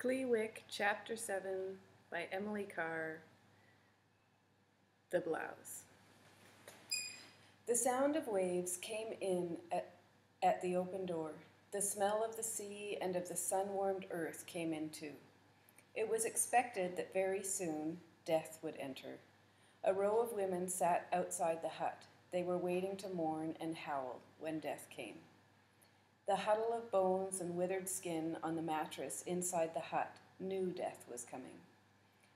Klee Wyck, Chapter 7 by Emily Carr, The Blouse. The sound of waves came in at the open door. The smell of the sea and of the sun-warmed earth came in too. It was expected that very soon death would enter. A row of women sat outside the hut. They were waiting to mourn and howl when death came. The huddle of bones and withered skin on the mattress inside the hut knew death was coming.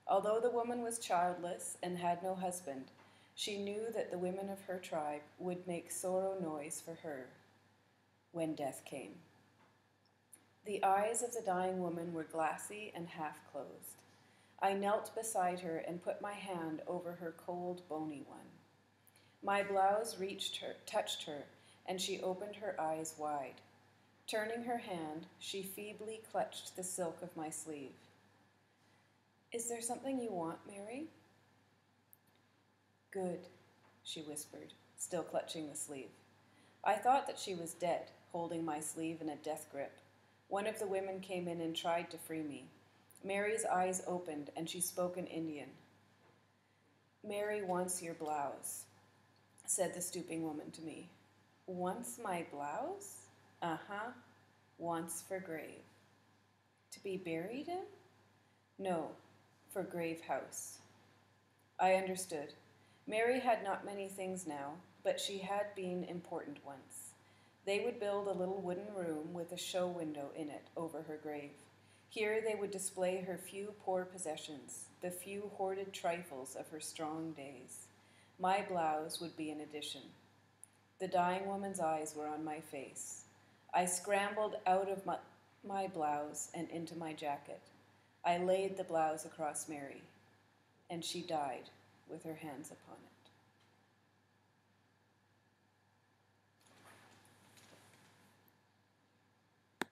Although the woman was childless and had no husband, she knew that the women of her tribe would make sorrow noise for her when death came. The eyes of the dying woman were glassy and half-closed. I knelt beside her and put my hand over her cold, bony one. My blouse touched her, and she opened her eyes wide. Turning her hand, she feebly clutched the silk of my sleeve. "Is there something you want, Mary?" "Good," she whispered, still clutching the sleeve. I thought that she was dead, holding my sleeve in a death grip. One of the women came in and tried to free me. Mary's eyes opened, and she spoke in Indian. "Mary wants your blouse," said the stooping woman to me. "Wants my blouse?" "Uh-huh. Wants for grave." "To be buried in?" "No, for grave house." I understood. Mary had not many things now, but she had been important once. They would build a little wooden room with a show window in it over her grave. Here they would display her few poor possessions, the few hoarded trifles of her strong days. My blouse would be an addition. The dying woman's eyes were on my face. I scrambled out of my blouse and into my jacket. I laid the blouse across Mary, and she died with her hands upon it.